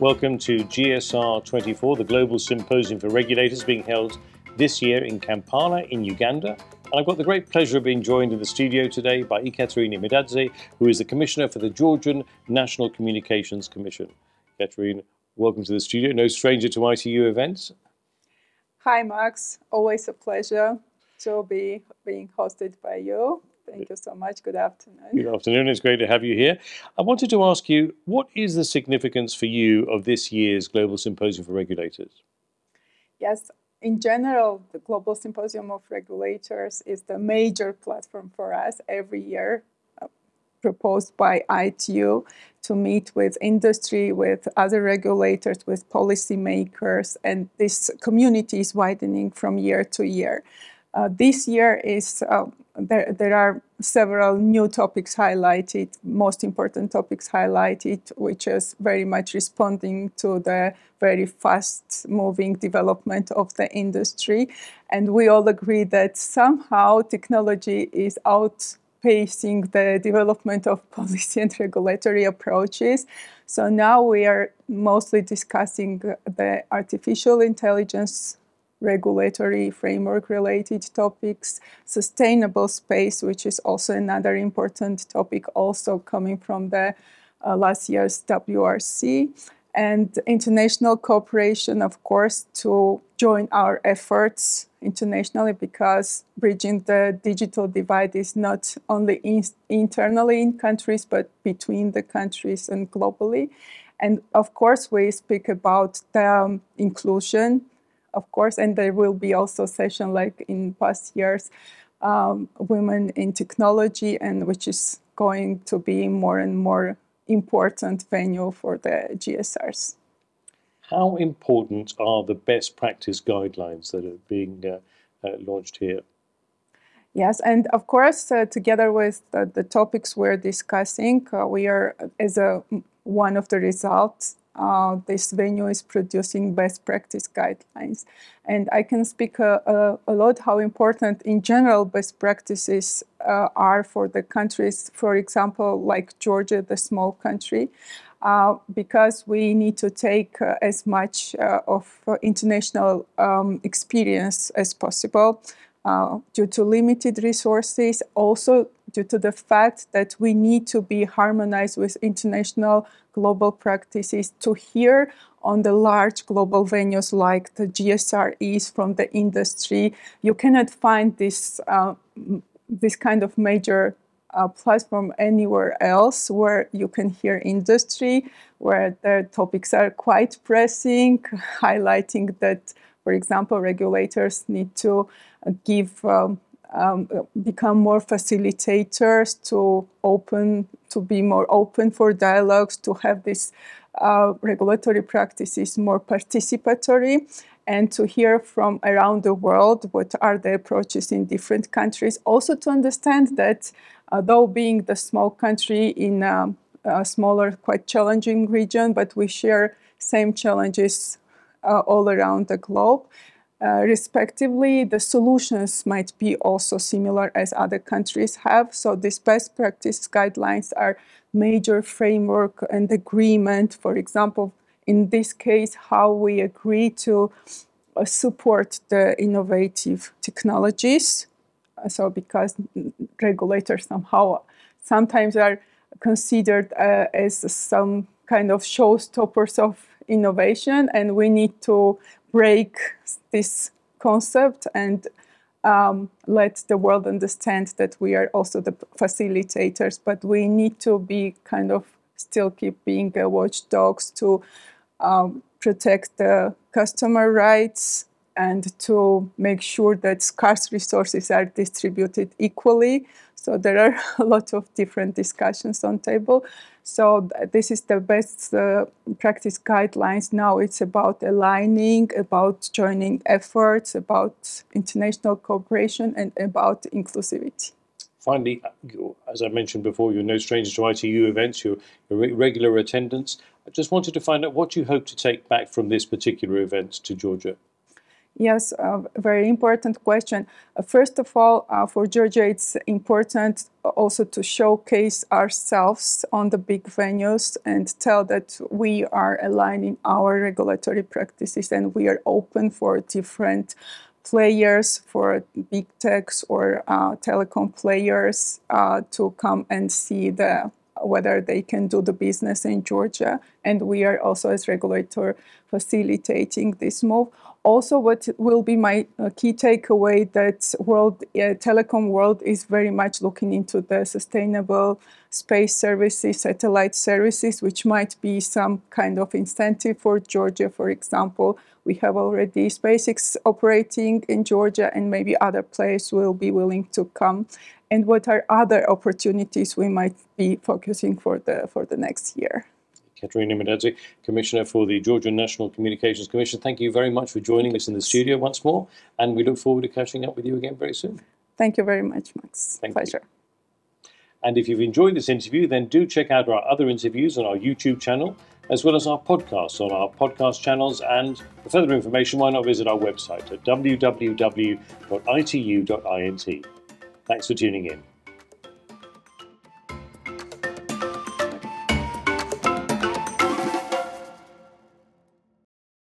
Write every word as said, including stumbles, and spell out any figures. Welcome to G S R twenty-four, the Global Symposium for Regulators, being held this year in Kampala in Uganda. And I've got the great pleasure of being joined in the studio today by Ekaterine Imedadze, who is the Commissioner for the Georgian National Communications Commission. Ekaterine, welcome to the studio. No stranger to I T U events. Hi, Max. Always a pleasure to be being hosted by you. Thank you so much. Good afternoon. Good afternoon. It's great to have you here. I wanted to ask you, what is the significance for you of this year's Global Symposium for Regulators? Yes, in general, the Global Symposium of Regulators is the major platform for us every year, uh, proposed by I T U to meet with industry, with other regulators, with policymakers, and this community is widening from year to year. Uh, this year is uh, there, there are several new topics highlighted, most important topics highlighted, which is very much responding to the very fast-moving development of the industry. And we all agree that somehow technology is outpacing the development of policy and regulatory approaches. So now we are mostly discussing the artificial intelligence, regulatory framework-related topics, sustainable space, which is also another important topic, also coming from the uh, last year's W R C, and international cooperation, of course, to join our efforts internationally, because bridging the digital divide is not only in internally in countries, but between the countries and globally. And of course, we speak about the um, inclusion, of course, and there will be also session like in past years, um, women in technology, and which is going to be more and more important venue for the G S Rs. How important are the best practice guidelines that are being uh, uh, launched here? Yes, and of course, uh, together with uh, the topics we're discussing, uh, we are, as a, one of the results, Uh, this venue is producing best practice guidelines. And I can speak a, a, a lot how important in general best practices uh, are for the countries, for example, like Georgia, the small country, uh, because we need to take uh, as much uh, of international um, experience as possible uh, due to limited resources, also due to the fact that we need to be harmonized with international global practices to hear on the large global venues like the G S R Es from the industry. You cannot find this, uh, this kind of major uh, platform anywhere else where you can hear industry, where the topics are quite pressing, highlighting that, for example, regulators need to give um, Um, become more facilitators, to open, to be more open for dialogues, to have these uh, regulatory practices more participatory, and to hear from around the world what are the approaches in different countries. Also to understand that, uh, though being the small country in a, a smaller, quite challenging region, but we share same challenges uh, all around the globe. Uh, respectively, the solutions might be also similar as other countries have. So these best practice guidelines are major framework and agreement. For example, in this case, how we agree to uh, support the innovative technologies. So because regulators somehow sometimes are considered uh, as some kind of showstoppers of innovation, and we need to break this concept and um, let the world understand that we are also the facilitators, but we need to be kind of still keep being uh, watchdogs to um, protect the customer rights and to make sure that scarce resources are distributed equally. So there are a lot of different discussions on table. So th this is the best uh, practice guidelines. Now it's about aligning, about joining efforts, about international cooperation, and about inclusivity. Finally, as I mentioned before, you're no stranger to I T U events, you're a re regular attendance. I just wanted to find out what you hope to take back from this particular event to Georgia. Yes, a very important question. First of all, uh, for Georgia, it's important also to showcase ourselves on the big venues and tell that we are aligning our regulatory practices and we are open for different players, for big techs or uh, telecom players uh, to come and see the whether they can do the business in Georgia. And we are also, as regulator, facilitating this move. Also, what will be my uh, key takeaway, that world uh, telecom world is very much looking into the sustainable space services, satellite services, which might be some kind of incentive for Georgia. For example, we have already SpaceX operating in Georgia, and maybe other players will be willing to come. And what are other opportunities we might be focusing for the for the next year? Ekaterine Imedadze, Commissioner for the Georgian National Communications Commission, thank you very much for joining us in the studio once more, and we look forward to catching up with you again very soon. Thank you very much, Max. Thank Pleasure. You. And if you've enjoyed this interview, then do check out our other interviews on our YouTube channel, as well as our podcasts on our podcast channels, and for further information, why not visit our website at w w w dot I T U dot int. Thanks for tuning in.